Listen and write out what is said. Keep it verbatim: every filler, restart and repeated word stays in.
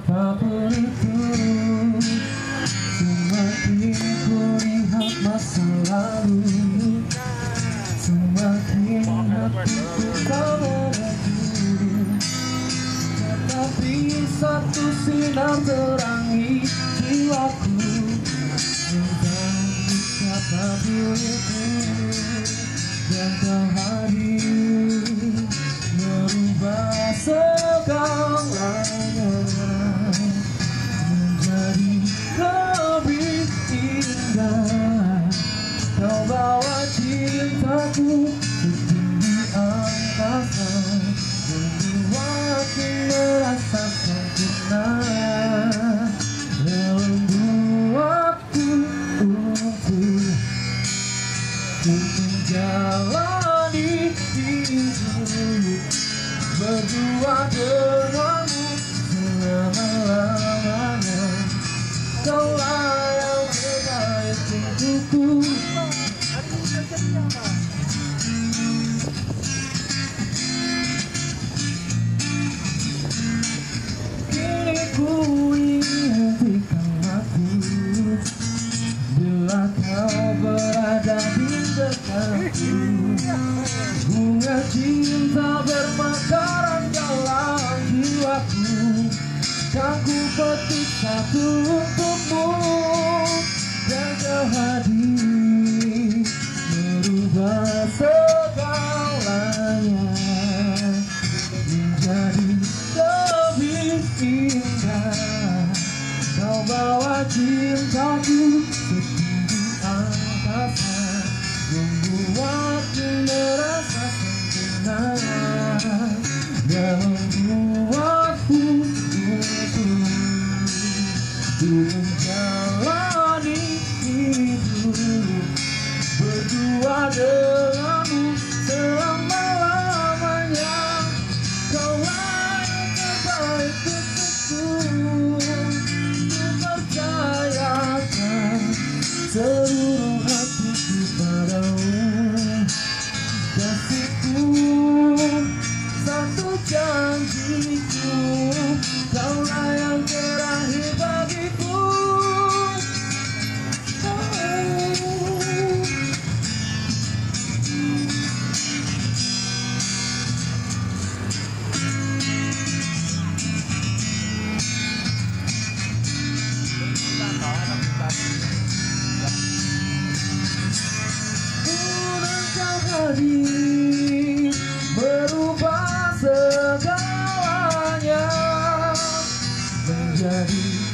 apapun itu, cuma ingin ku lihat masa lalu, cuma ingin hatiku terhadap diri. Tetapi satu sinar terangi jiwaku, tentang siapa diriku yang kau hadir merubah segalanya menjadi lebih indah. Kau bawa cintaku setinggi angkasa, membuatku merasa sempurna, membuatku untuk untuk jalani hidup berdua denganmu selama-lamanya. Kaulah yang terbaik untukku. Kini ku ingin hentikan aku bila kau berada di dekatku. Bunga cinta bermekaran dalam jiwaku, kan ku petik satu untukmu dan kau hadir merubah segalanya menjadi lebih indah. Kau bawa cintaku setinggi angkasa, membuatku merasa sempurna, dan membuatku untuk menjalani hidup berdua denganmu selama-lamanya. Kaulah yang terbaik untukku, ku percayakan seluruh hatiku padamu. Satu janjiku, kaulah yang terakhir bagiku. Berubah segalanya menjadi